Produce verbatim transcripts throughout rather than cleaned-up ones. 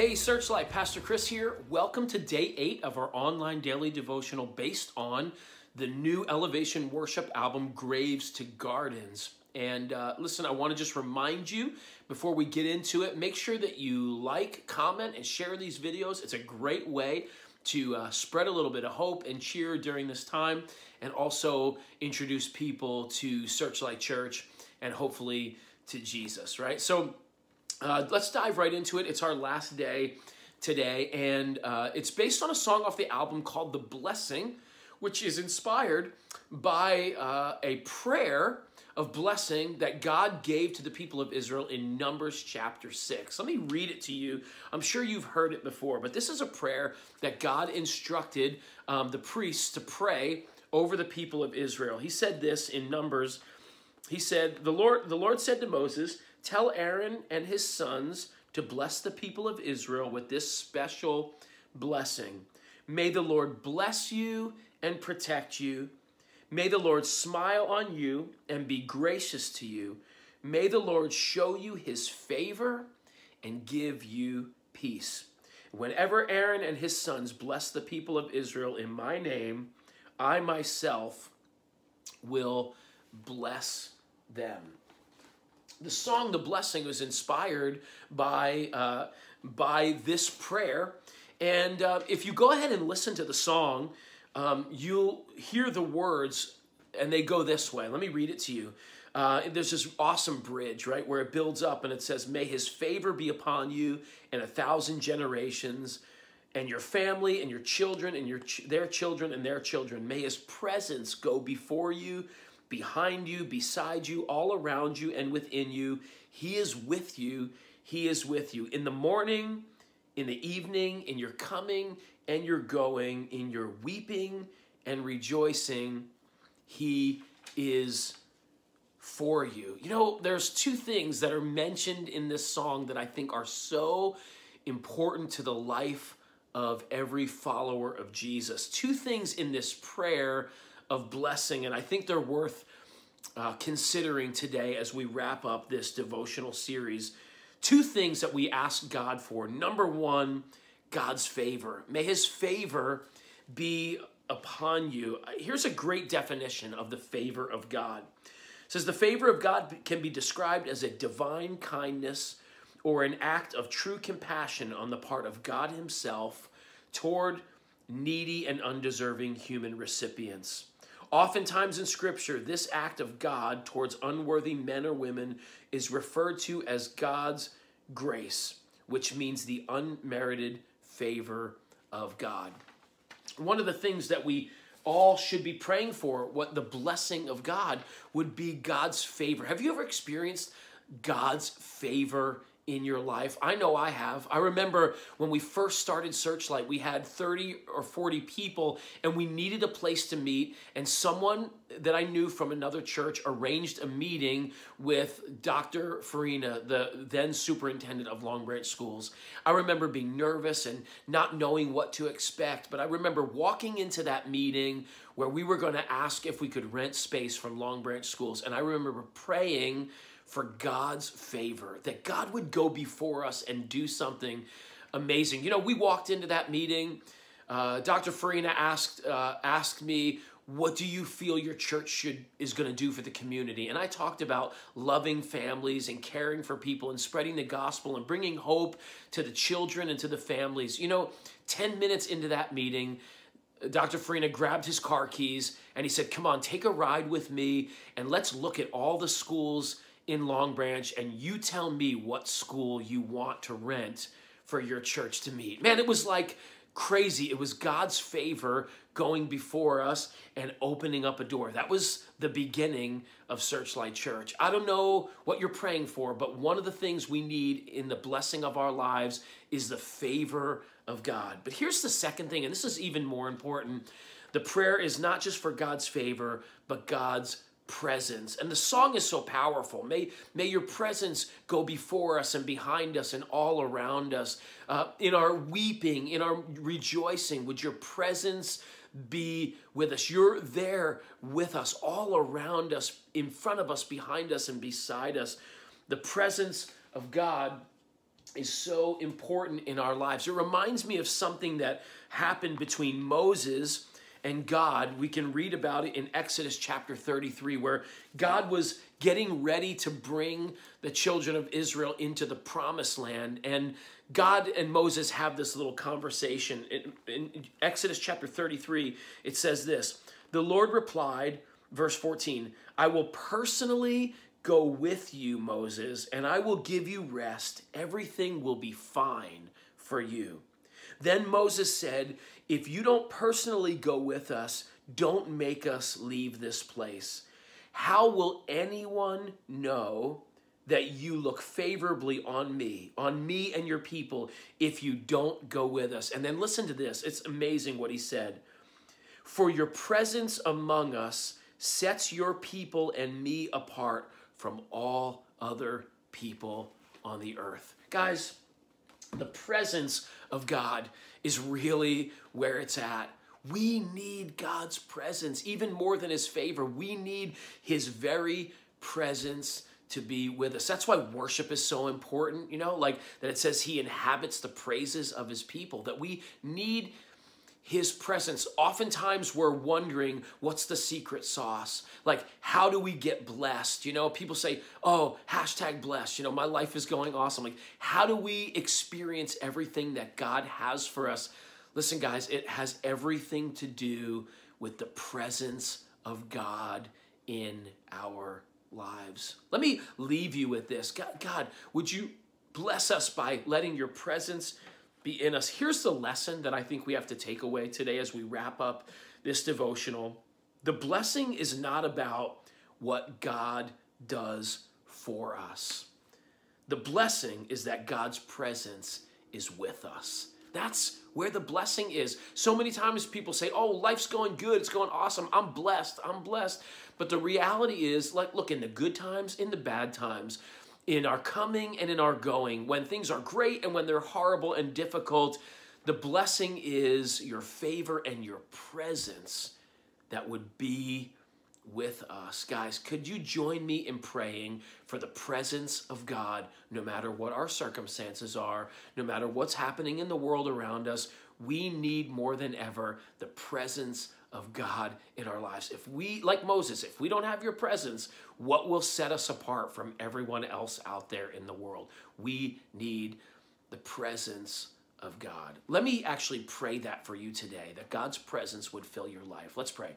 Hey, Searchlight, Pastor Chris here. Welcome to day eight of our online daily devotional based on the new Elevation Worship album, Graves to Gardens. And uh, listen, I want to just remind you before we get into it, make sure that you like, comment, and share these videos. It's a great way to uh, spread a little bit of hope and cheer during this time, and also introduce people to Searchlight Church and hopefully to Jesus, right? So uh, let's dive right into it. It's our last day today, and uh, it's based on a song off the album called The Blessing, which is inspired by uh, a prayer of blessing that God gave to the people of Israel in Numbers chapter six. Let me read it to you. I'm sure you've heard it before, but this is a prayer that God instructed um, the priests to pray over the people of Israel. He said this in Numbers. He said, the Lord, the Lord said to Moses, tell Aaron and his sons to bless the people of Israel with this special blessing. May the Lord bless you and protect you. May the Lord smile on you and be gracious to you. May the Lord show you his favor and give you peace. Whenever Aaron and his sons bless the people of Israel in my name, I myself will bless them. The song, The Blessing, was inspired by, uh, by this prayer. And uh, if you go ahead and listen to the song, Um, you'll hear the words, and they go this way. Let me read it to you. Uh, there's this awesome bridge, right, where it builds up, and it says, may his favor be upon you and a thousand generations, and your family and your children and your ch their children and their children. May his presence go before you, behind you, beside you, all around you, and within you. He is with you. He is with you. In the morning, in the evening, in your coming and your going, in your weeping and rejoicing, he is for you. You know, there's two things that are mentioned in this song that I think are so important to the life of every follower of Jesus. Two things in this prayer of blessing, and I think they're worth uh, considering today as we wrap up this devotional series. Two things that we ask God for. Number one, God's favor. May his favor be upon you. Here's a great definition of the favor of God. It says, the favor of God can be described as a divine kindness or an act of true compassion on the part of God himself toward needy and undeserving human recipients. Oftentimes in Scripture, this act of God towards unworthy men or women is referred to as God's grace, which means the unmerited favor of God. One of the things that we all should be praying for, what the blessing of God would be, God's favor. Have you ever experienced God's favor in your life? I know I have. I remember when we first started Searchlight, we had thirty or forty people, and we needed a place to meet, and someone that I knew from another church arranged a meeting with Doctor Farina, the then superintendent of Long Branch Schools. I remember being nervous and not knowing what to expect, but I remember walking into that meeting where we were going to ask if we could rent space from Long Branch Schools, and I remember praying for God's favor, that God would go before us and do something amazing. You know, we walked into that meeting. Uh, Doctor Farina asked uh, asked me, what do you feel your church should is going to do for the community? And I talked about loving families and caring for people and spreading the gospel and bringing hope to the children and to the families. You know, ten minutes into that meeting, Doctor Farina grabbed his car keys and he said, come on, take a ride with me and let's look at all the schools in Long Branch, and you tell me what school you want to rent for your church to meet. Man, it was like crazy. It was God's favor going before us and opening up a door. That was the beginning of Searchlight Church. I don't know what you're praying for, but one of the things we need in the blessing of our lives is the favor of God. But here's the second thing, and this is even more important. The prayer is not just for God's favor, but God's presence. And the song is so powerful. May, may your presence go before us and behind us and all around us. Uh, in our weeping, in our rejoicing, would your presence be with us. You're there with us, all around us, in front of us, behind us, and beside us. The presence of God is so important in our lives. It reminds me of something that happened between Moses and God. We can read about it in Exodus chapter thirty-three, where God was getting ready to bring the children of Israel into the promised land. And God and Moses have this little conversation. In, in Exodus chapter thirty-three, it says this, "The Lord replied," verse fourteen, "I will personally go with you, Moses, and I will give you rest. Everything will be fine for you." Then Moses said, "If you don't personally go with us, don't make us leave this place. How will anyone know that you look favorably on me, on me and your people, if you don't go with us?" And then listen to this. It's amazing what he said. "For your presence among us sets your people and me apart from all other people on the earth." Guys, the presence of God is really where it's at. We need God's presence even more than his favor. We need his very presence to be with us. That's why worship is so important, you know, like that it says he inhabits the praises of his people, that we need his presence. Oftentimes we're wondering, what's the secret sauce? Like, how do we get blessed? You know, people say, oh, hashtag blessed. You know, my life is going awesome. Like, how do we experience everything that God has for us? Listen, guys, it has everything to do with the presence of God in our lives. Let me leave you with this. God, God, would you bless us by letting your presence be in us? Here's the lesson that I think we have to take away today as we wrap up this devotional. The blessing is not about what God does for us. The blessing is that God's presence is with us. That's where the blessing is. So many times people say, oh, life's going good. It's going awesome. I'm blessed. I'm blessed. But the reality is, like, look, in the good times, in the bad times, in our coming and in our going, when things are great and when they're horrible and difficult, the blessing is your favor and your presence that would be with us. Guys, could you join me in praying for the presence of God, no matter what our circumstances are, no matter what's happening in the world around us? We need more than ever the presence of God in our lives. If we, like Moses, if we don't have your presence, what will set us apart from everyone else out there in the world? We need the presence of God. Let me actually pray that for you today, that God's presence would fill your life. Let's pray.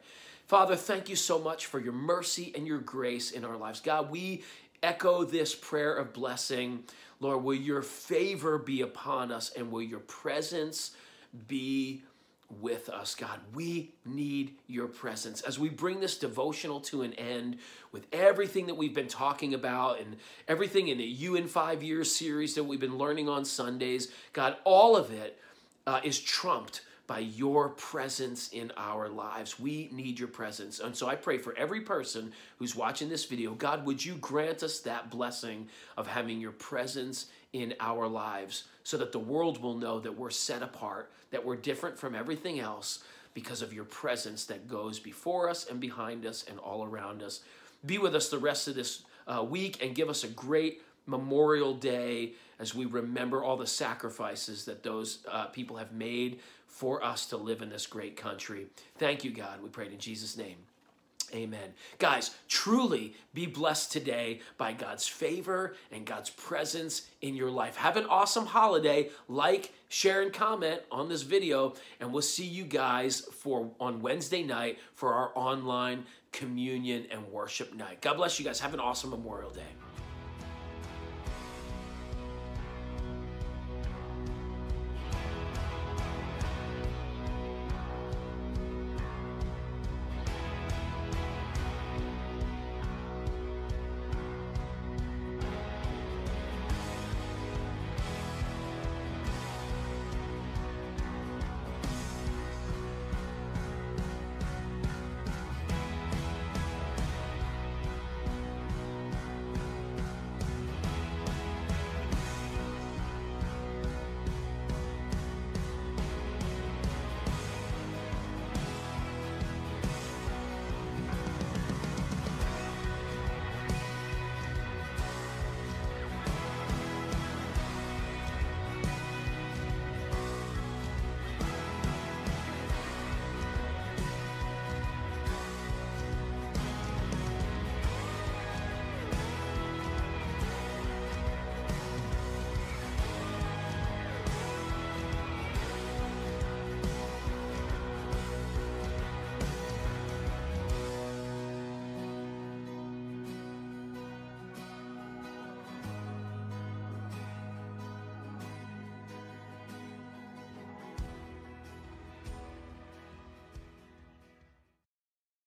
Father, thank you so much for your mercy and your grace in our lives. God, we echo this prayer of blessing. Lord, will your favor be upon us, and will your presence be with us. God, we need your presence. As we bring this devotional to an end, with everything that we've been talking about and everything in the You in Five Years series that we've been learning on Sundays, God, all of it uh, is trumped by your presence in our lives. We need your presence. And so I pray for every person who's watching this video, God, would you grant us that blessing of having your presence in our lives, so that the world will know that we're set apart, that we're different from everything else because of your presence that goes before us and behind us and all around us. Be with us the rest of this uh, week, and give us a great Memorial Day as we remember all the sacrifices that those uh, people have made for us to live in this great country. Thank you, God. We prayed in Jesus' name. Amen. Guys, truly be blessed today by God's favor and God's presence in your life. Have an awesome holiday. Like, share, and comment on this video, and we'll see you guys for on Wednesday night for our online communion and worship night. God bless you guys. Have an awesome Memorial Day.